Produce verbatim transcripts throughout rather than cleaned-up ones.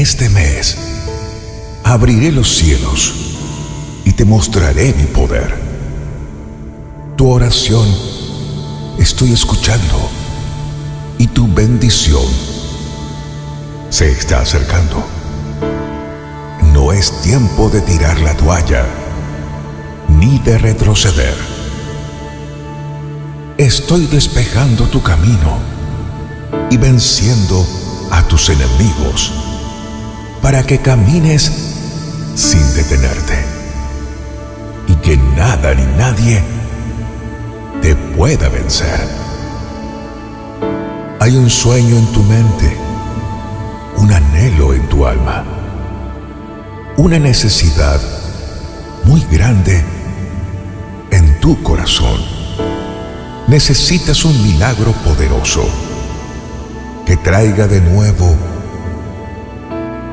este mes abriré los cielos y te mostraré mi poder. Tu oración estoy escuchando y tu bendición se está acercando. No es tiempo de tirar la toalla ni de retroceder. Estoy despejando tu camino y venciendo a tus enemigos para que camines sin detenerte y que nada ni nadie te pueda vencer. Hay un sueño en tu mente, un anhelo en tu alma, una necesidad muy grande en tu corazón. Necesitas un milagro poderoso que traiga de nuevo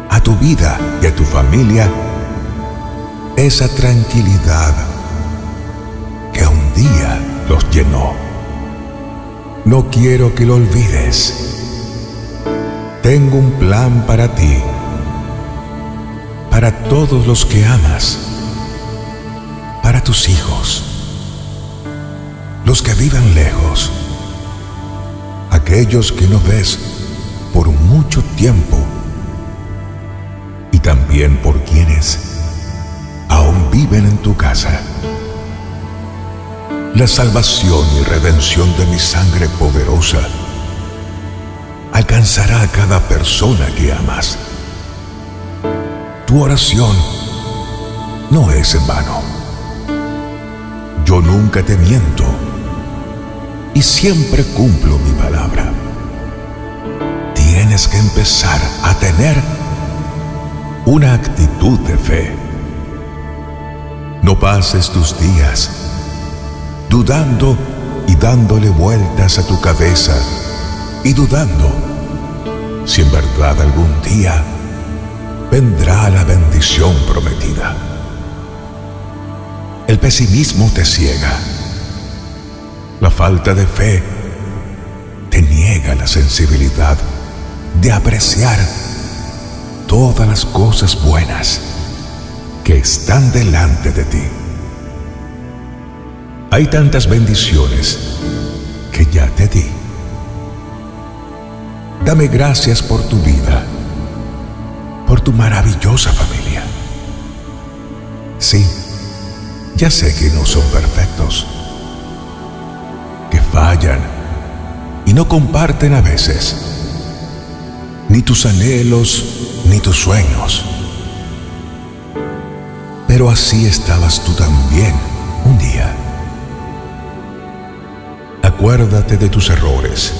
a tu vida y a tu familia esa tranquilidad que un día los llenó. No quiero que lo olvides. Tengo un plan para ti, para todos los que amas, para tus hijos, los que vivan lejos, aquellos que no ves por mucho tiempo, y también por quienes aún viven en tu casa. La salvación y redención de mi sangre poderosa alcanzará a cada persona que amas. Tu oración no es en vano. Yo nunca te miento y siempre cumplo mi palabra. Tienes que empezar a tener una actitud de fe. No pases tus días dudando y dándole vueltas a tu cabeza y dudando si en verdad algún día vendrá la bendición prometida. El pesimismo te ciega. La falta de fe te niega la sensibilidad de apreciar todas las cosas buenas que están delante de ti. Hay tantas bendiciones que ya te di. Dame gracias por tu vida, por tu maravillosa familia. Sí, ya sé que no son perfectos, que fallan y no comparten a veces ni tus anhelos ni tus sueños. Pero así estabas tú también un día. Acuérdate de tus errores,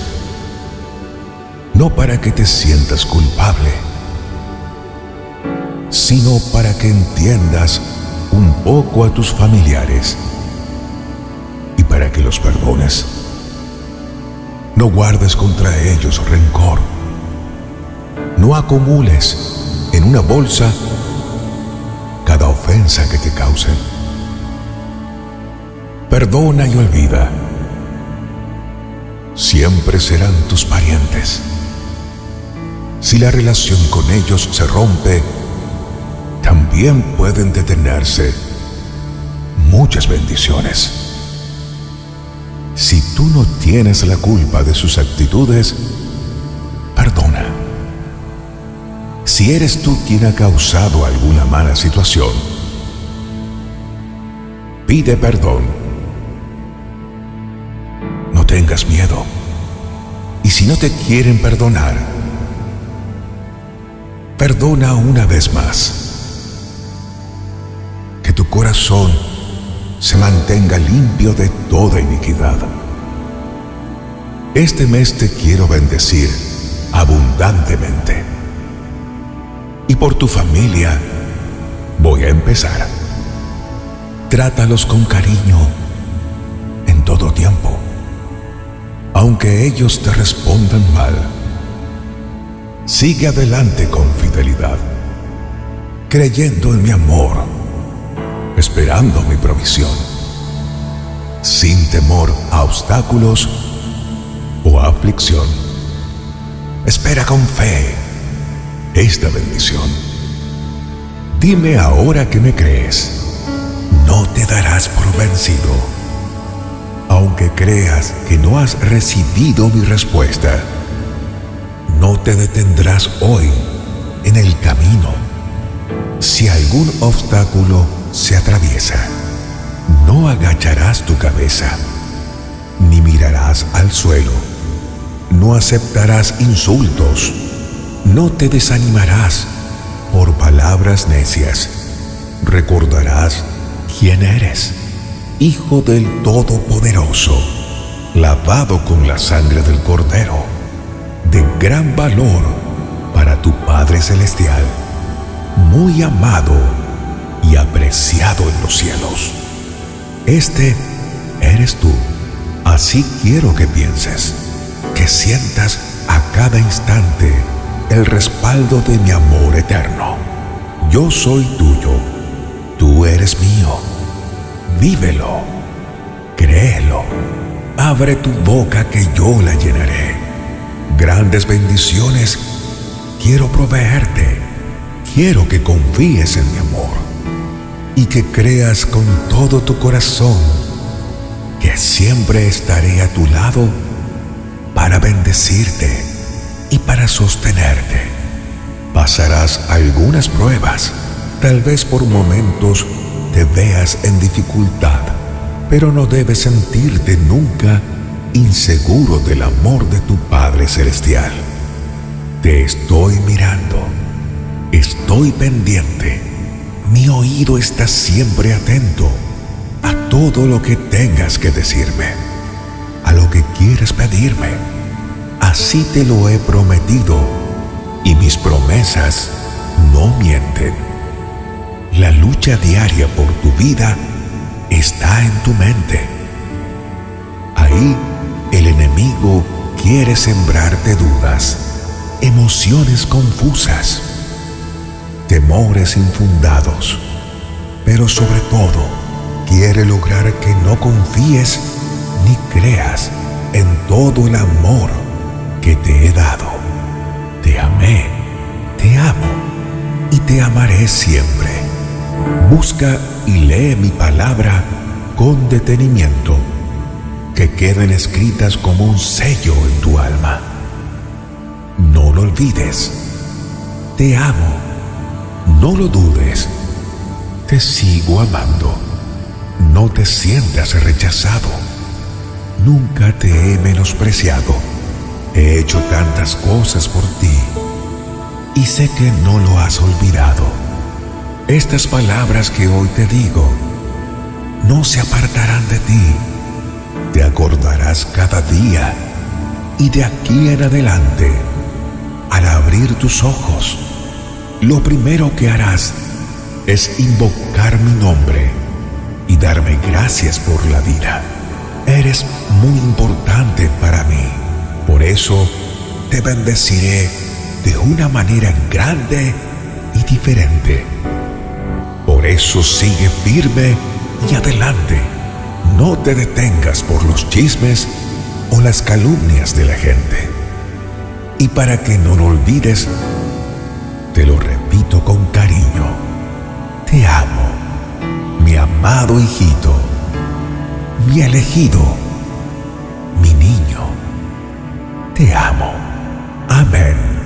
no para que te sientas culpable, sino para que entiendas un poco a tus familiares y para que los perdones. No guardes contra ellos rencor. No acumules en una bolsa cada ofensa que te causen. Perdona y olvida. Siempre serán tus parientes. Si la relación con ellos se rompe, también pueden detenerse muchas bendiciones. Si tú no tienes la culpa de sus actitudes, perdona. Si eres tú quien ha causado alguna mala situación, pide perdón. No tengas miedo. Y si no te quieren perdonar, perdona una vez más. Que tu corazón se mantenga limpio de toda iniquidad. Este mes te quiero bendecir abundantemente. Y por tu familia voy a empezar. Trátalos con cariño en todo tiempo, aunque ellos te respondan mal. Sigue adelante con fidelidad, creyendo en mi amor, esperando mi provisión, sin temor a obstáculos o aflicción. Espera con fe esta bendición. Dime ahora que me crees, no te darás por vencido. Aunque creas que no has recibido mi respuesta, no te detendrás hoy en el camino. Si algún obstáculo se atraviesa, no agacharás tu cabeza, ni mirarás al suelo. No aceptarás insultos, no te desanimarás por palabras necias. Recordarás quién eres, Hijo del Todopoderoso, lavado con la sangre del Cordero, de gran valor para tu Padre Celestial, muy amado y apreciado en los cielos. Este eres tú. Así quiero que pienses, que sientas a cada instante el respaldo de mi amor eterno. Yo soy tuyo, tú eres mío. Vívelo, créelo, abre tu boca que yo la llenaré. Grandes bendiciones quiero proveerte. Quiero que confíes en mi amor y que creas con todo tu corazón que siempre estaré a tu lado para bendecirte y para sostenerte. Pasarás algunas pruebas, tal vez por momentos te veas en dificultad, pero no debes sentirte nunca inseguro del amor de tu Padre Celestial. Te estoy mirando, estoy pendiente, mi oído está siempre atento a todo lo que tengas que decirme, a lo que quieres pedirme. Así te lo he prometido y mis promesas no mienten. La lucha diaria por tu vida está en tu mente. Ahí el enemigo quiere sembrarte dudas, emociones confusas, temores infundados, pero sobre todo quiere lograr que no confíes ni creas en todo el amor que te he dado. Te amé, te amo y te amaré siempre. Busca y lee mi palabra con detenimiento, que queden escritas como un sello en tu alma. No lo olvides. Te amo. No lo dudes, te sigo amando. No te sientas rechazado. Nunca te he menospreciado. He hecho tantas cosas por ti y sé que no lo has olvidado. Estas palabras que hoy te digo no se apartarán de ti. Te acordarás cada día y de aquí en adelante, al abrir tus ojos, lo primero que harás es invocar mi nombre y darme gracias por la vida. Eres muy importante para mí. Por eso te bendeciré de una manera grande y diferente. Por eso sigue firme y adelante. No te detengas por los chismes o las calumnias de la gente. Y para que no lo olvides, te lo repito con cariño. Te amo, mi amado hijito, mi elegido, mi niño. Te amo. Amén.